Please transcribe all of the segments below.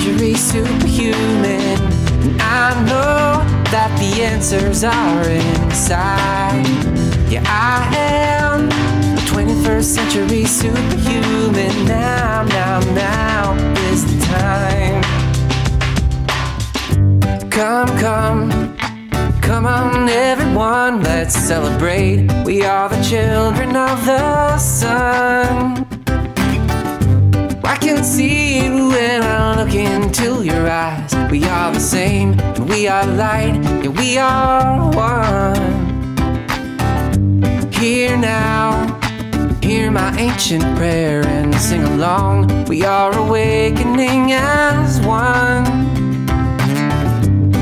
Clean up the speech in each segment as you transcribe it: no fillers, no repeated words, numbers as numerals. century superhuman. And I know that the answers are inside. Yeah, I am the 21st century superhuman. Now is the time. Come on everyone, let's celebrate. We are the children of the sun. I can see you when I look into your eyes. We are the same, and we are light, and we are one. Hear now, hear my ancient prayer and sing along. We are awakening as one.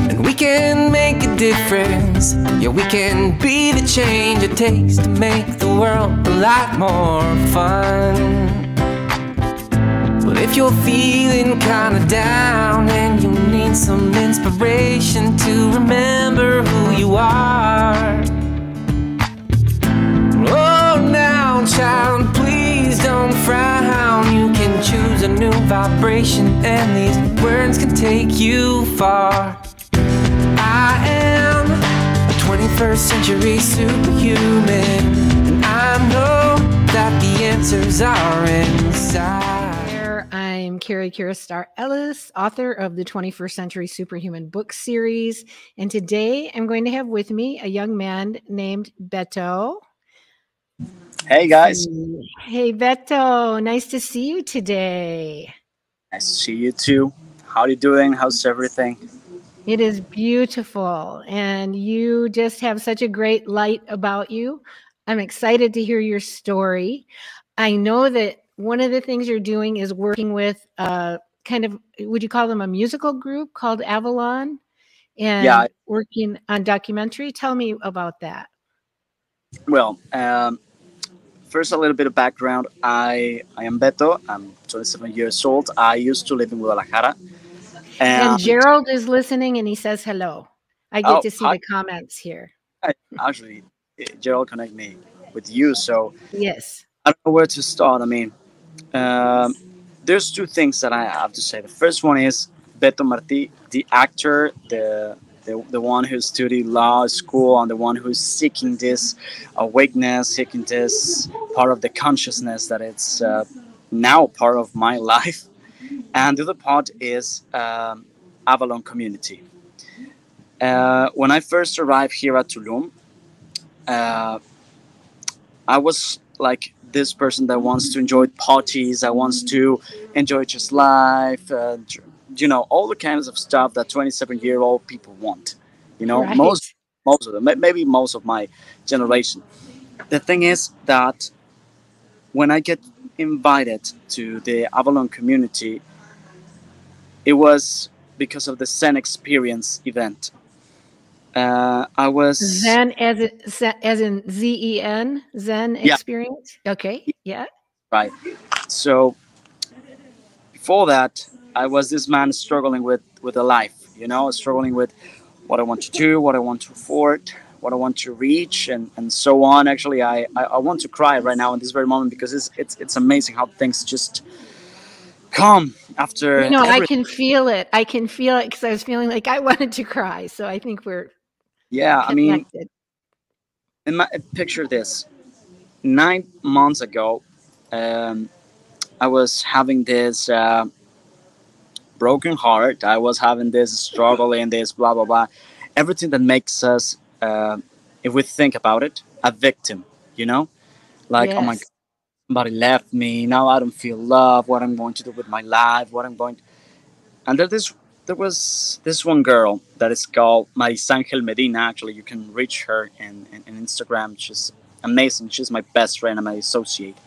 And we can make a difference. Yeah, we can be the change it takes to make the world a lot more fun. But if you're feeling kinda down and you need some inspiration to remember who you are, oh now child, please don't frown. You can choose a new vibration and these words can take you far. I am a 21st century superhuman, and I know that the answers are inside. I'm Cary Kirastar Ellis, author of the 21st Century Superhuman book series. And today I'm going to have with me a young man named Beto. Hey, guys. Hey, Beto. Nice to see you today. Nice to see you, too. How are you doing? How's everything? It is beautiful. And you just have such a great light about you. I'm excited to hear your story. I know that one of the things you're doing is working with kind of, would you call them a musical group called Avalon? And yeah, working on documentary. Tell me about that. Well, first a little bit of background. I am Beto. I'm 27 years old. I used to live in Guadalajara. And Gerald is listening and he says hello. I get to see the comments here. Actually, Gerald connected me with you. So yes. I don't know where to start. I mean, there's two things that I have to say. The first one is Beto Martí, the actor, the one who studied law school and the one who's seeking this awakeness, seeking this part of the consciousness that it's now part of my life. And the other part is Avalon community. When I first arrived here at Tulum, I was like this person that wants to enjoy parties, that wants to enjoy just life, you know, all the kinds of stuff that 27-year-old people want, you know, right. most of them, maybe most of my generation. The thing is that when I get invited to the Avalon community, it was because of the Zen experience event. I was Zen as in Zen, Zen experience. Yeah. Okay, yeah, right. So before that, I was this man struggling with a life, you know, struggling with what I want to do, what I want to afford, what I want to reach, and so on. Actually, I want to cry right now in this very moment because it's amazing how things just come after. You know, everything. I can feel it. I can feel it because I was feeling like I wanted to cry. So I think we're. Yeah, I mean, in my, picture this. 9 months ago, I was having this broken heart. I was having this struggle and this blah, blah, blah. Everything that makes us, if we think about it, a victim, you know? Like, yes. Oh my God, somebody left me. Now I don't feel love. What I'm going to do with my life, what I'm going to... And there was this one girl that is called Marisangel Medina. Actually, you can reach her in Instagram. She's amazing. She's my best friend and my associate.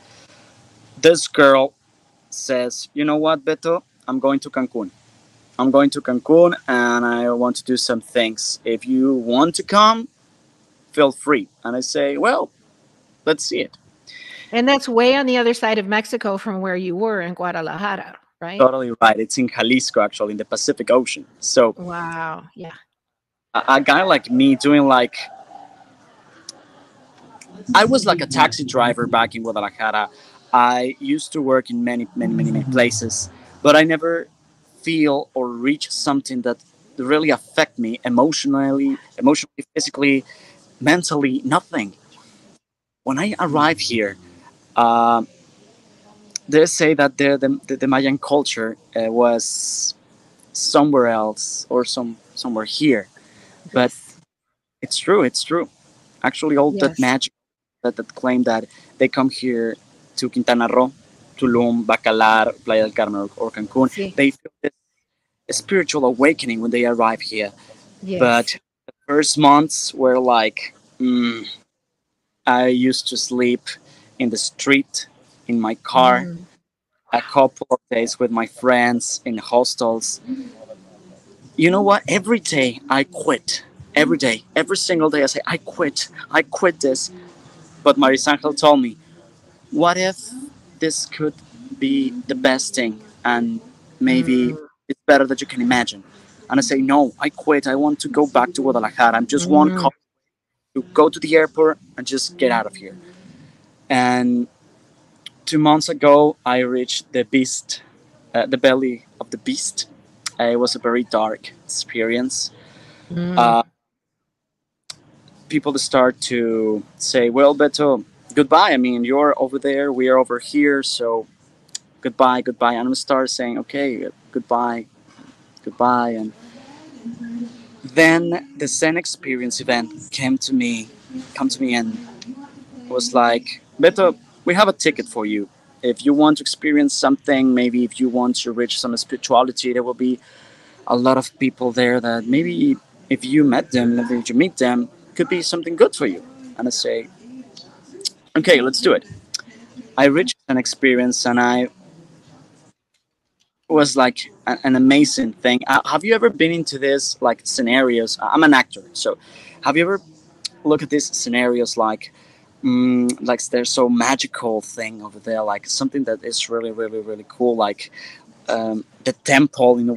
This girl says, you know what, Beto? I'm going to Cancun. I'm going to Cancun and I want to do some things. If you want to come, feel free. And I say, well, let's see it. And that's way on the other side of Mexico from where you were in Guadalajara. Right? Totally right. It's in Jalisco, actually, in the Pacific Ocean. So wow, yeah. A guy like me doing like... I was like a taxi driver back in Guadalajara. I used to work in many places, but I never feel or reach something that really affect me emotionally, physically, mentally, nothing. When I arrive here, they say that the Mayan culture was somewhere else or somewhere here, but it's true. It's true. Actually, all that magic that claim that they come here to Quintana Roo, Tulum, Bacalar, Playa del Carmen, or Cancun, they feel this spiritual awakening when they arrive here. Yes. But the first months were like, I used to sleep in the street, in my car, a couple of days with my friends in hostels. You know what? Every day I quit. Every day, every single day I say, I quit this. But Marisangel told me, what if this could be the best thing and maybe it's better that you can imagine? And I say, no, I quit. I want to go back to Guadalajara. I'm just one cop to go to the airport and just get out of here. And 2 months ago, I reached the belly of the beast. It was a very dark experience. People start to say, well, Beto, goodbye. I mean, you're over there, we are over here, so goodbye, goodbye. And I'm start saying, okay, goodbye, goodbye. And then the Zen experience event come to me and was like, Beto, we have a ticket for you. If you want to experience something, maybe if you want to reach some spirituality, there will be a lot of people there that maybe if you met them, if you meet them, could be something good for you. And I say, okay, let's do it. I reached an experience and I was like an amazing thing. Have you ever been into this like scenarios? I'm an actor, so have you ever looked at these scenarios like there's so magical thing over there, like something that is really, really, really cool, like the temple in a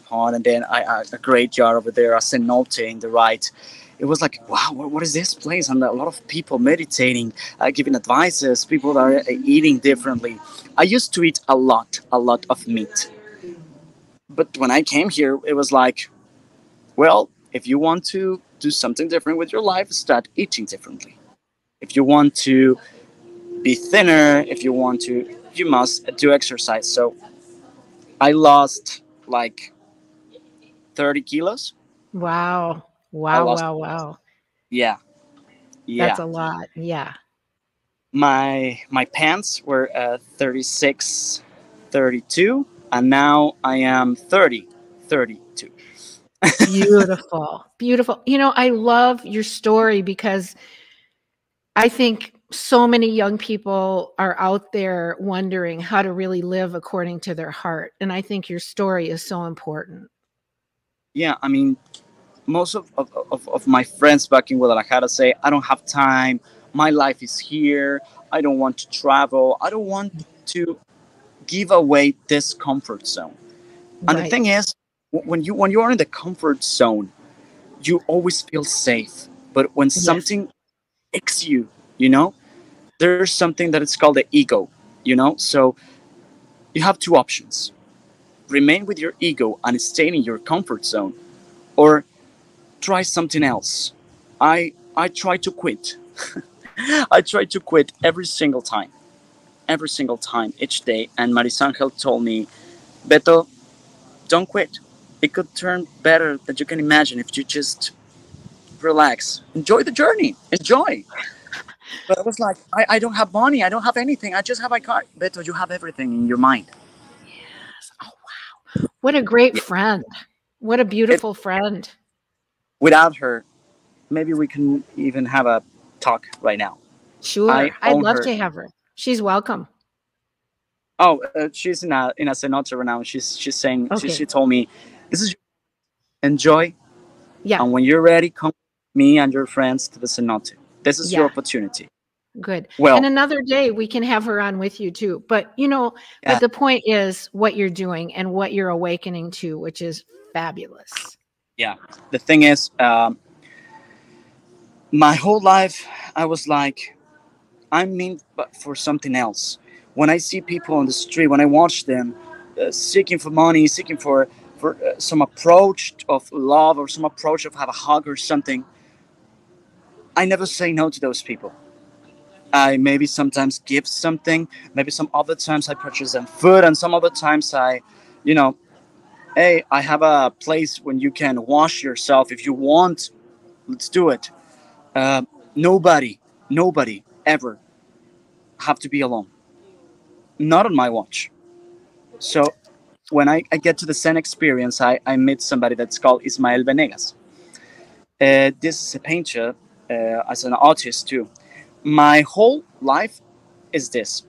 part, and then a graveyard over there, a cenote in the right. It was like, wow, what is this place? And a lot of people meditating, giving advices, people that are eating differently. I used to eat a lot of meat. But when I came here, it was like, well, if you want to do something different with your life, start eating differently. If you want to be thinner, if you want to, you must do exercise. So I lost like 30 kilos. Wow. Wow. Yeah. That's a lot. Yeah. My pants were 36, 32, and now I am 30, 32. Beautiful. Beautiful. You know, I love your story because I think so many young people are out there wondering how to really live according to their heart. And I think your story is so important. Yeah. I mean, most of my friends back in Guadalajara say, I don't have time, my life is here, I don't want to travel, I don't want to give away this comfort zone. And the thing is, when you are in the comfort zone, you always feel safe. But when something hits you, you know, there's something that it's called the ego, you know? So you have two options. Remain with your ego and stay in your comfort zone, or try something else. I try to quit. I try to quit every single time, each day. And Marisangel told me, Beto, don't quit. It could turn better than you can imagine if you just relax. Enjoy the journey. Enjoy. But I was like, I don't have money. I don't have anything. I just have my car. Beto, you have everything in your mind. Yes. Oh, wow. What a great friend. What a beautiful friend. Without her, maybe we can even have a talk right now. Sure, I'd love to have her. She's welcome. Oh, she's in a cenote right now. She's saying, she told me, this is enjoy. Yeah. And when you're ready, come with me and your friends to the cenote. This is your opportunity. Good. Well, and another day we can have her on with you too. But you know, but the point is what you're doing and what you're awakening to, which is fabulous. Yeah, the thing is, my whole life, I was like, I'm meant for something else. When I see people on the street, when I watch them, seeking for money, seeking for some approach of love or some approach of have a hug or something, I never say no to those people. I maybe sometimes give something, maybe some other times I purchase them food, and some other times I, you know, hey, I have a place when you can wash yourself if you want, let's do it. Nobody ever have to be alone. Not on my watch. So when I get to the Zen experience, I meet somebody that's called Ismael Venegas. This is a painter, as an artist too. My whole life is this.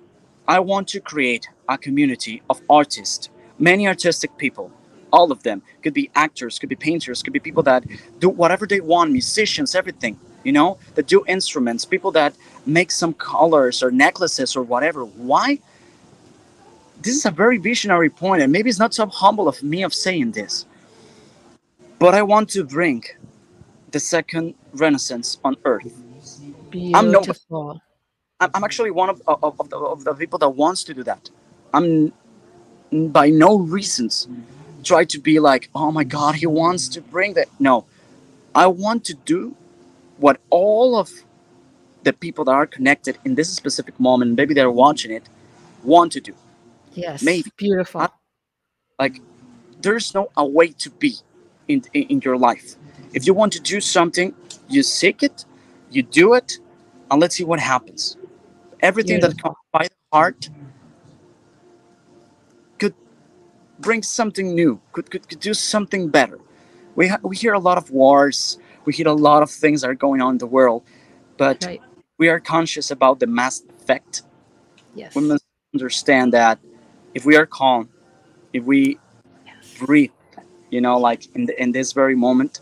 I want to create a community of artists, many artistic people, all of them. Could be actors, could be painters, could be people that do whatever they want, musicians, everything, you know, that do instruments, people that make some colors or necklaces or whatever. Why? This is a very visionary point, and maybe it's not so humble of me of saying this, but I want to bring the second renaissance on earth. Beautiful. I'm actually one of the people that wants to do that. I'm by no reasons try to be like, oh my God, he wants to bring that. No, I want to do what all of the people that are connected in this specific moment, maybe they're watching it, want to do. Yes, maybe. Beautiful. Like, there's no a way to be in your life. If you want to do something, you seek it, you do it, and let's see what happens. Everything beautiful. That comes by the heart could bring something new, could do something better. We hear a lot of wars, we hear a lot of things that are going on in the world, but right. We are conscious about the mass effect. Yes. We must understand that if we are calm, if we yes. breathe, you know, like in this very moment,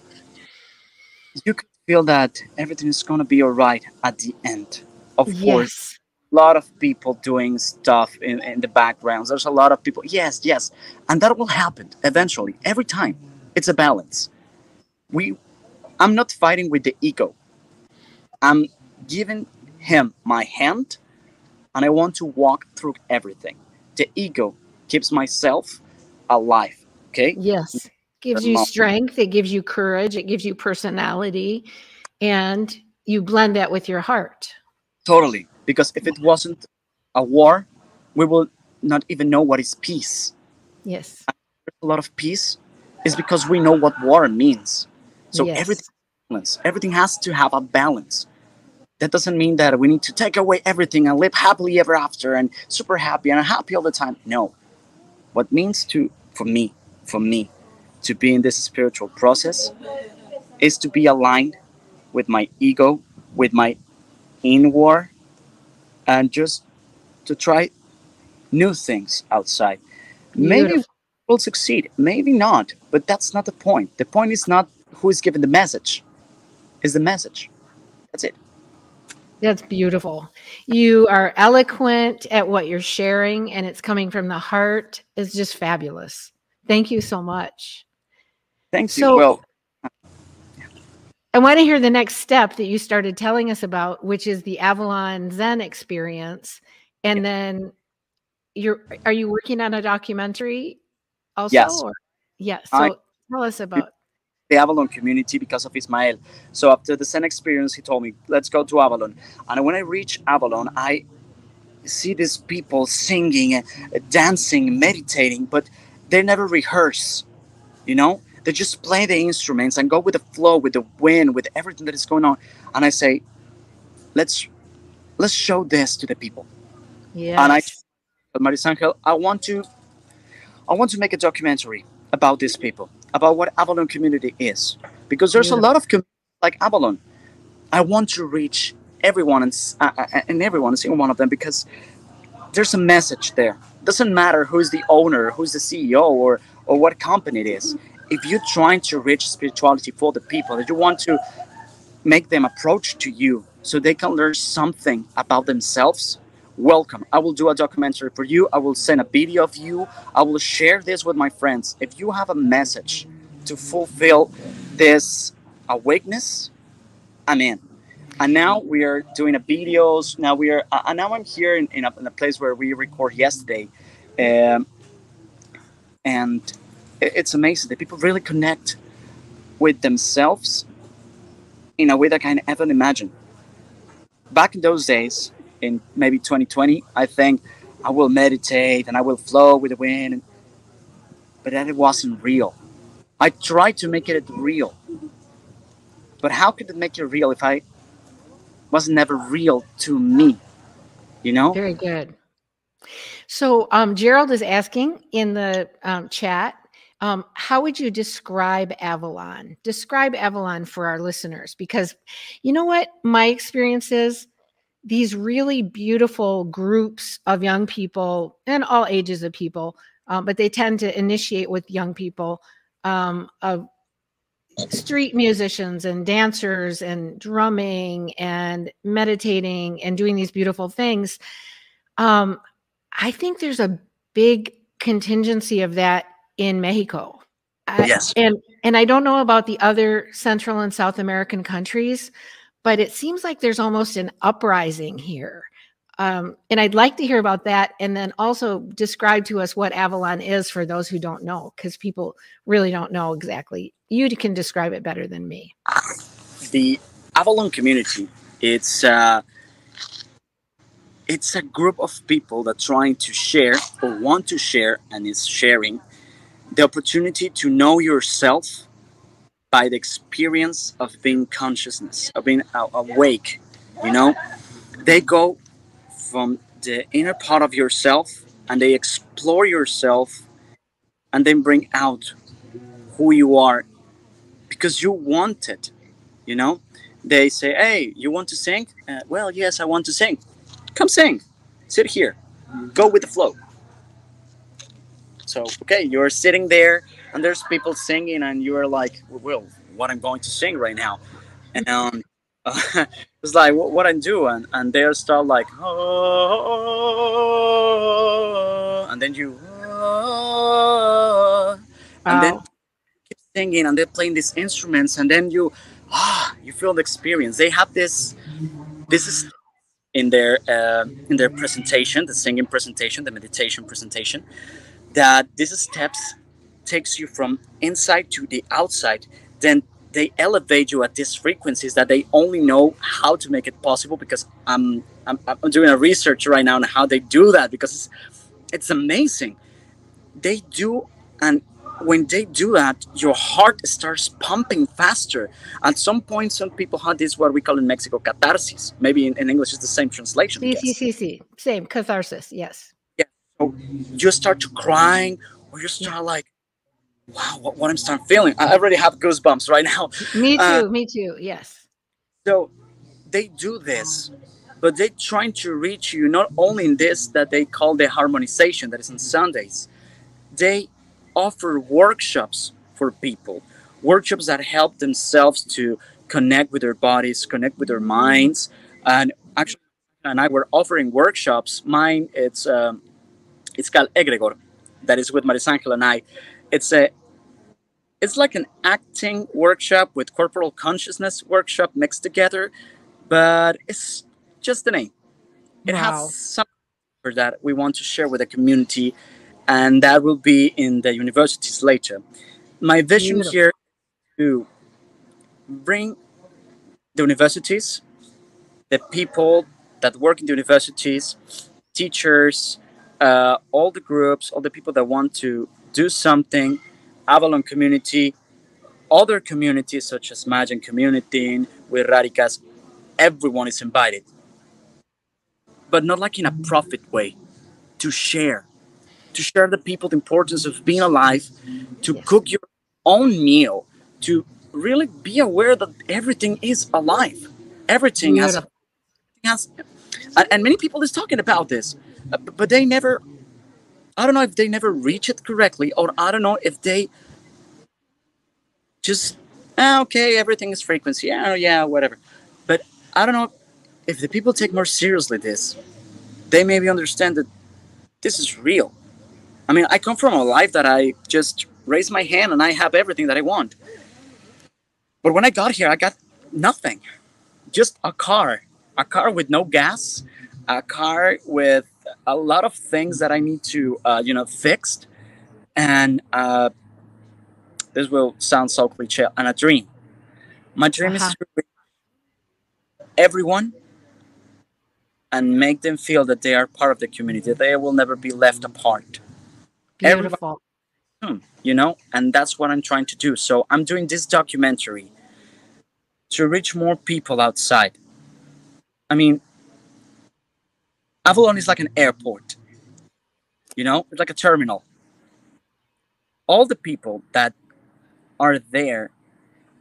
you can feel that everything is going to be all right at the end. Of yes. course, a lot of people doing stuff in the backgrounds. There's a lot of people. Yes, yes. And that will happen eventually. Every time. It's a balance. I'm not fighting with the ego. I'm giving him my hand, and I want to walk through everything. The ego keeps myself alive. Okay? Yes. Gives you strength, it gives you courage, it gives you personality, and you blend that with your heart. Totally, because if it wasn't a war, we will not even know what is peace. Yes. A lot of peace is because we know what war means. So yes. Everything has to have a balance. That doesn't mean that we need to take away everything and live happily ever after and super happy and happy all the time. No. What means to, for me, to be in this spiritual process is to be aligned with my ego, with my inward, and just to try new things outside. Maybe beautiful. We'll succeed, maybe not, but that's not the point. The point is not who is giving the message, it's the message. That's it. That's beautiful. You are eloquent at what you're sharing, and it's coming from the heart. It's just fabulous. Thank you so much. Thank you. So, well, I want to hear the next step that you started telling us about, which is the Avalon Zen experience. And yeah. then are you working on a documentary also? Yes. Or? Yes. So tell us about the Avalon community because of Ismael. So after the Zen experience, he told me, let's go to Avalon. And when I reach Avalon, I see these people singing, dancing, meditating, but they never rehearse, you know? They just play the instruments and go with the flow, with the wind, with everything that is going on. And I say, let's show this to the people. Yeah. And Marisangel, I want to make a documentary about these people, about what Avalon community is, because there's yeah. a lot of communities like Avalon. I want to reach everyone and everyone, single one of them, because there's a message there. Doesn't matter who's the owner, who's the CEO, or what company it is. If you're trying to reach spirituality for the people, that you want to make them approach to you so they can learn something about themselves, welcome. I will do a documentary for you. I will send a video of you. I will share this with my friends. If you have a message to fulfill this awakeness, I'm in. And now we are doing videos. Now we are, and now I'm here in a place where we record yesterday. And it's amazing that people really connect with themselves in a way that I can ever imagine. Back in those days, in maybe 2020, I think I will meditate and I will flow with the wind. But that it wasn't real. I tried to make it real. But how could it make it real if I was never real to me? You know? Very good. So Gerald is asking in the chat, how would you describe Avalon? Describe Avalon for our listeners, because you know what my experience is? These really beautiful groups of young people and all ages of people, but they tend to initiate with young people, of street musicians and dancers and drumming and meditating and doing these beautiful things. I think there's a big contingency of that in Mexico. Yes. And I don't know about the other Central and South American countries, but it seems like there's almost an uprising here. And I'd like to hear about that. And then also describe to us what Avalon is for those who don't know, because people really don't know exactly. You can describe it better than me. The Avalon community, it's a group of people that trying to share or want to share and is sharing the opportunity to know yourself by the experience of being consciousness, of being awake, you know? They go from the inner part of yourself and they explore yourself and then bring out who you are because you want it, you know? They say, hey, you want to sing? Well, yes, I want to sing. Come sing, sit here, go with the flow. So, okay, you're sitting there and there's people singing and you're like, well, what I'm going to sing right now. And it's like, what I'm doing. And they'll start like, oh, and then you, oh, and then keep singing and they're playing these instruments and then you, you feel the experience. They have this is, in their presentation, the singing presentation, the meditation presentation, that these steps takes you from inside to the outside. Then they elevate you at these frequencies that they only know how to make it possible, because I'm doing a research right now on how they do that, because it's amazing. They do, and when they do that, your heart starts pumping faster. At some point, some people had this, what we call in Mexico, catarsis. Maybe in English, it's the same translation. Sí. Same, catharsis, yes. Yeah. So you start to crying, or you start like, wow, what I'm starting feeling. I already have goosebumps right now. Me too, yes. So they do this, but they're trying to reach you, not only in this that they call the harmonization, that is on Sundays. They offer workshops for people, workshops that help themselves to connect with their bodies, connect with their minds. And actually, and I were offering workshops. Mine, it's called Egregor, that is with Marisangel and I. It's like an acting workshop with corporal consciousness workshop mixed together, but it's just the name. It has something for that we want to share with the community. And that will be in the universities later. My vision here is to bring the universities, the people that work in the universities, teachers, all the groups, all the people that want to do something, Avalon community, other communities such as Mayan community, with Radicas, everyone is invited. But not like in a profit way, to share the people the importance of being alive, to cook your own meal, to really be aware that everything is alive. Everything has, and many people is talking about this, but they never, I don't know if they never reach it correctly, or I don't know if they just, okay, everything is frequency, yeah, whatever. But I don't know if the people take more seriously this, they maybe understand that this is real. I mean, I come from a life that I just raise my hand and I have everything that I want. But when I got here, I got nothing. Just a car with no gas, a car with a lot of things that I need to, fix. And this will sound so cliche, and a dream. My dream is to reach everyone and make them feel that they are part of the community. They will never be left apart. Beautiful. Everybody, you know, and that's what I'm trying to do. So I'm doing this documentary to reach more people outside. I mean, Avalon is like an airport, you know, it's like a terminal. All the people that are there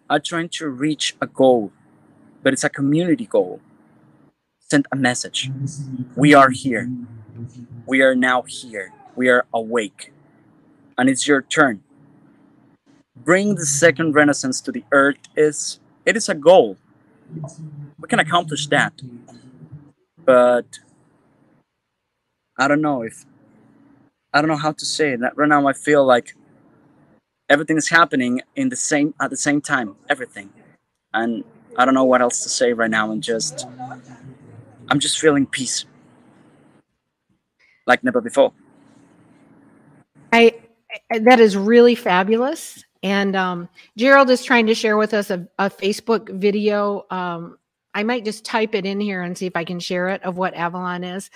are trying to reach a goal, but it's a community goal. Send a message. We are here. We are now here. We are awake. And it's your turn. Bring the second renaissance to the earth. It is a goal. We can accomplish that. But I don't know if... I don't know how to say it. Right now I feel like everything is happening in the same at the same time. Everything. And I don't know what else to say right now. And just... I'm just feeling peace. Like never before. That is really fabulous. And Gerald is trying to share with us a Facebook video. I might just type it in here and see if I can share it of what Avalon is.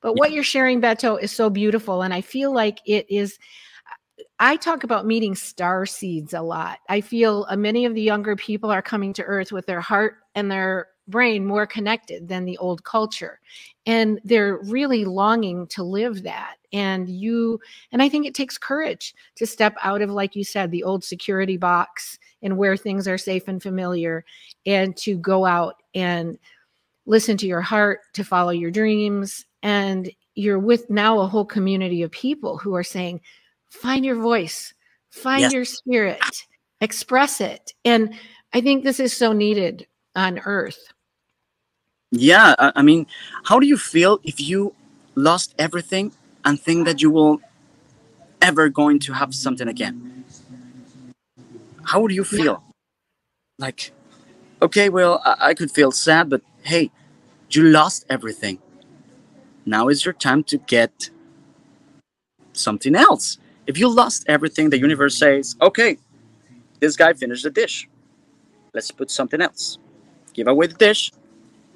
But what you're sharing, Beto, is so beautiful. And I feel like it is, I talk about meeting star seeds a lot. I feel many of the younger people are coming to Earth with their heart and their brain more connected than the old culture. And they're really longing to live that. And I think it takes courage to step out of, like you said, the old security box and where things are safe and familiar, and to go out and listen to your heart, to follow your dreams. And you're with now a whole community of people who are saying, find your voice, find your spirit, express it. And I think this is so needed on Earth. Yeah, I mean, how do you feel if you lost everything and think that you will ever going to have something again? How would you feel? Like, okay, well, I could feel sad, but hey, you lost everything. Now is your time to get something else. If you lost everything, the universe says, okay, this guy finished the dish. Let's put something else. Give away the dish.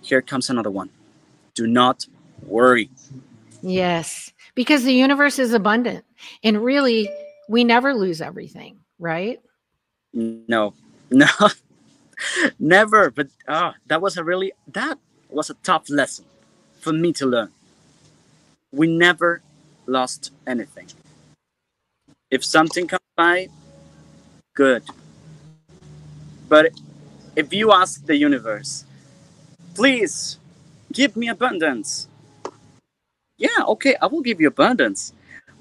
Here comes another one. Do not worry. Yes, because the universe is abundant. And really, we never lose everything, right? No, no, never. But that was a tough lesson for me to learn. We never lost anything. If something comes by, good. But if you ask the universe, please give me abundance. Yeah, okay, I will give you abundance.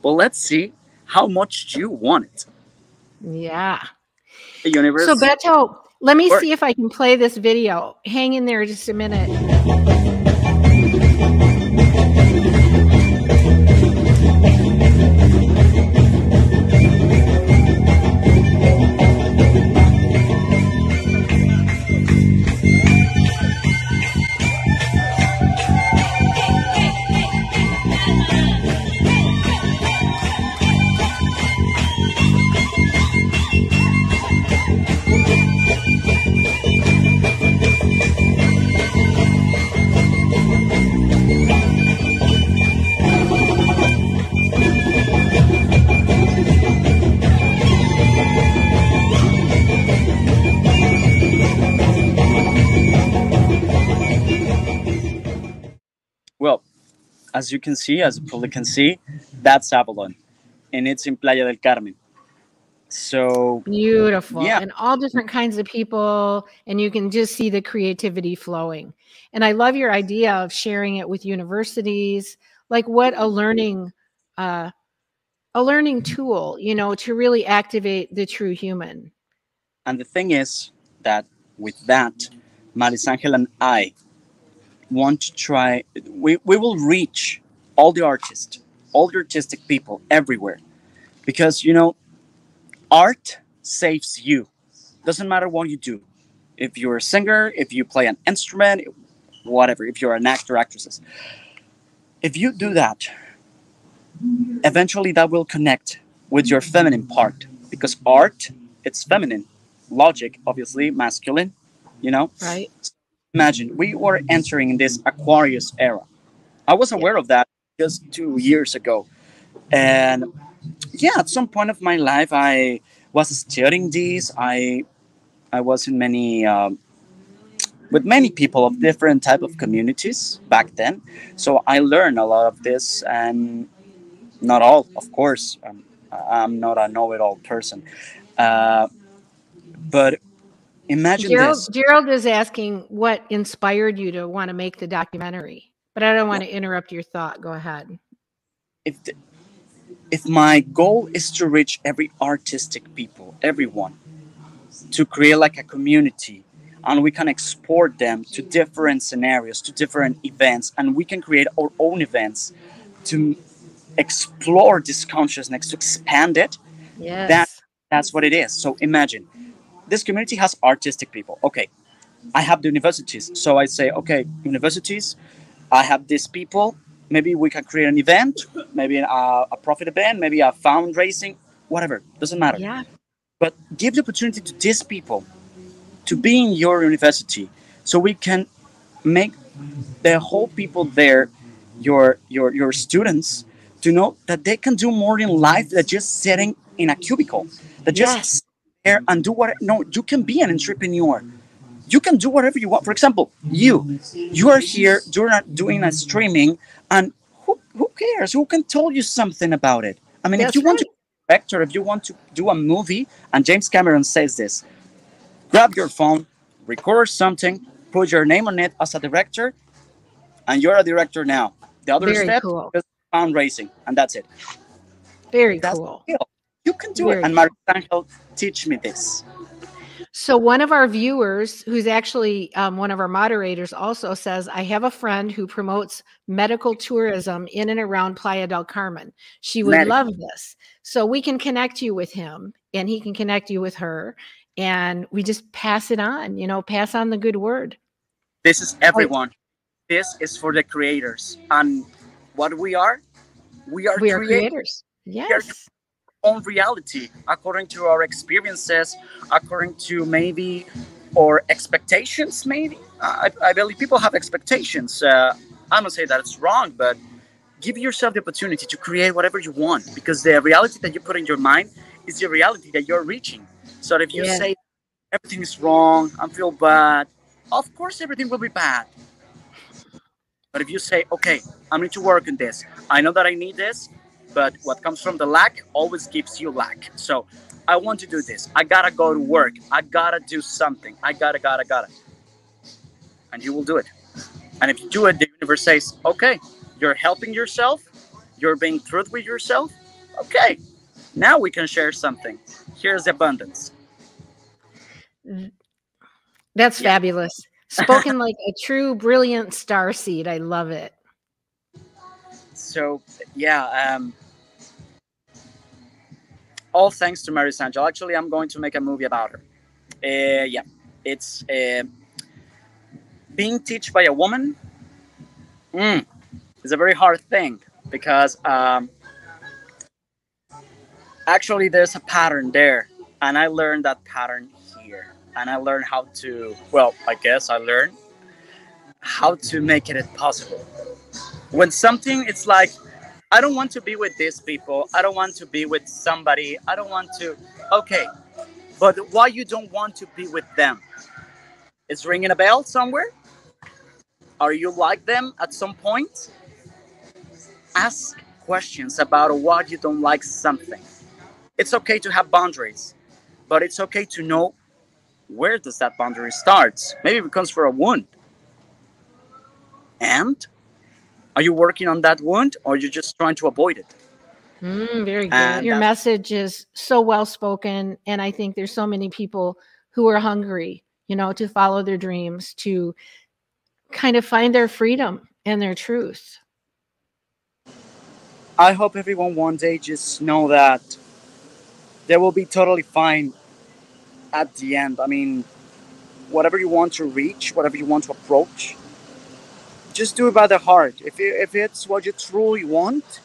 But let's see how much you want it. Yeah. The universe. So Beto, let me see if I can play this video. Hang in there just a minute. As you can see, as the public can see, that's Avalon, and it's in Playa del Carmen. So beautiful, and all different kinds of people, and you can just see the creativity flowing. And I love your idea of sharing it with universities, like what a learning tool, you know, to really activate the true human. And the thing is that with that, Marisangel and I want to try, we will reach all the artists, all the artistic people everywhere, because, you know, art saves you. Doesn't matter what you do. If you're a singer, if you play an instrument, whatever, if you're an actor, actresses, if you do that, eventually that will connect with your feminine part, because art, it's feminine. Logic, obviously, masculine, you know? Right. Imagine, we were entering this Aquarius era. I was aware of that just 2 years ago. And yeah, at some point of my life, I was studying these. I was in many... with many people of different type of communities back then. So I learned a lot of this, and not all, of course. I'm not a know-it-all person. But imagine this. Gerald is asking what inspired you to want to make the documentary. But I don't want to interrupt your thought. Go ahead. If my goal is to reach every artistic people, everyone, to create like a community, and we can export them to different scenarios, to different events, and we can create our own events to explore this consciousness, to expand it. Yes. That's what it is. So imagine, this community has artistic people. Okay, I have the universities. So I say, okay, universities, I have these people. Maybe we can create an event, maybe a profit event, maybe a fundraising, whatever, doesn't matter. Yeah. But give the opportunity to these people to be in your university, so we can make the whole people there, your students, to know that they can do more in life than just sitting in a cubicle, that just sit there and do what. No, you can be an entrepreneur. You can do whatever you want. For example, you are here, you're not doing a streaming, and who cares? Who can tell you something about it? I mean, if you want to be a director, if you want to do a movie, and James Cameron says this, grab your phone, record something, put your name on it as a director, and you're a director now. The other step is fundraising, and that's it. Very cool. You can do it. And Marisangel, teach me this. So one of our viewers, who's actually one of our moderators, also says, I have a friend who promotes medical tourism in and around Playa del Carmen. She would love this. So we can connect you with him, and he can connect you with her. And we just pass it on, you know, pass on the good word. This is everyone. This is for the creators. And what we are creators. Yes. Our own reality, according to our experiences, according to maybe our expectations, maybe. I believe people have expectations. I'm not saying that it's wrong, but give yourself the opportunity to create whatever you want, because the reality that you put in your mind is the reality that you're reaching. So if you say everything is wrong, I feel bad, of course everything will be bad. But if you say, okay, I need to work on this. I know that I need this, but what comes from the lack always gives you lack. So I want to do this. I gotta go to work. I gotta do something. I gotta. And you will do it. And if you do it, the universe says, okay, you're helping yourself. You're being truthful with yourself. Okay, now we can share something. Here's abundance. That's fabulous. Spoken like a true, brilliant star seed. I love it. So, yeah. All thanks to Marisangel. Actually, I'm going to make a movie about her. Yeah. It's being taught by a woman. It's a very hard thing, because... actually, there's a pattern there, and I learned that pattern here. And I learned how to, well, I guess I learned how to make it possible. When something, it's like, I don't want to be with these people. I don't want to be with somebody. I don't want to, okay. But why you don't want to be with them? It's ringing a bell somewhere? Are you like them at some point? Ask questions about why you don't like something. It's okay to have boundaries, but it's okay to know where does that boundary starts. Maybe it comes from a wound. And are you working on that wound, or are you just trying to avoid it? Very good. And your message is so well spoken. And I think there's so many people who are hungry, you know, to follow their dreams, to kind of find their freedom and their truth. I hope everyone one day just know that they will be totally fine at the end. I mean, whatever you want to reach, whatever you want to approach, just do it by the heart. If it's what you truly want,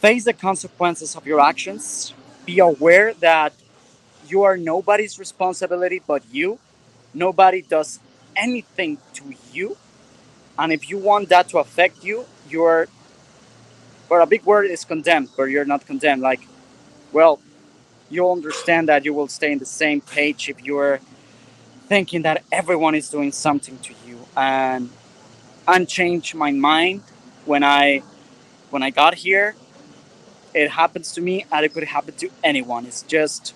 Face the consequences of your actions. Be aware that you are nobody's responsibility but you. Nobody does anything to you. And if you want that to affect you, you're, well, a big word is condemned, but you're not condemned. Like, well, you'll understand that you will stay in the same page if you're thinking that everyone is doing something to you. And I changed my mind when I got here. It happens to me, and it could happen to anyone. It's just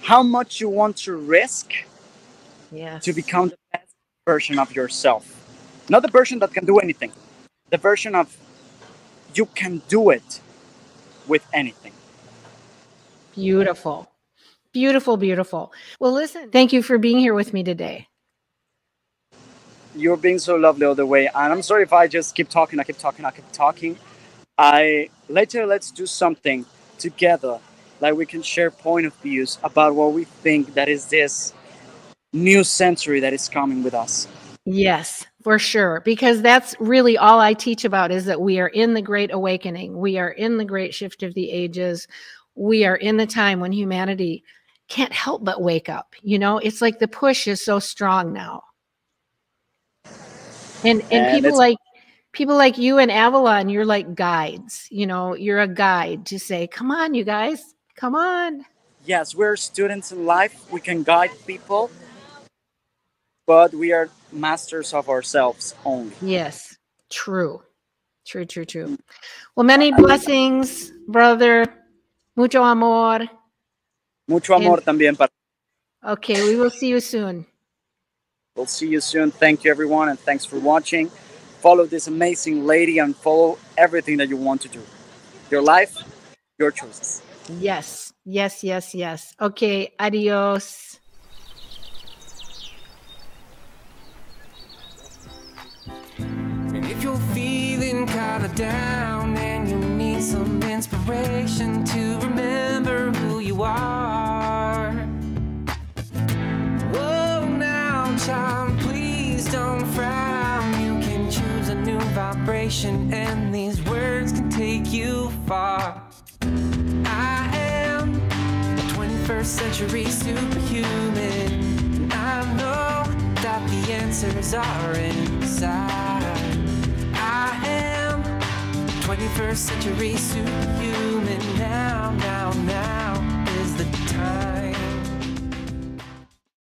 how much you want to risk to become the best version of yourself. Not the version that can do anything. The version of you can do it with anything. Beautiful. Beautiful, beautiful. Well, listen, thank you for being here with me today. You're being so lovely all the way. And I'm sorry if I just keep talking. Let's do something together. Like, we can share point of views about what we think that is this new century that is coming with us. Yes, for sure. Because that's really all I teach about, is that we are in the great awakening. We are in the great shift of the ages. We are in the time when humanity can't help but wake up. You know, it's like the push is so strong now. And people like you and Avalon, you're like guides, you know, you're a guide to say, come on, you guys, come on. Yes, we're students in life. We can guide people, but we are masters of ourselves only. Yes, true. True, true, true. Well, many blessings, brother. Mucho amor. Mucho amor también. Okay, we will see you soon. We'll see you soon. Thank you, everyone, and thanks for watching. Follow this amazing lady and follow everything that you want to do. Your life, your choices. Yes, yes, yes, yes. Okay, adios. And if you're feeling kind of down and you need some inspiration to remember who you are, child, please don't frown. You can choose a new vibration, and these words can take you far. I am a 21st century superhuman. I know that the answers are inside. I am a 21st century superhuman. Now is the time.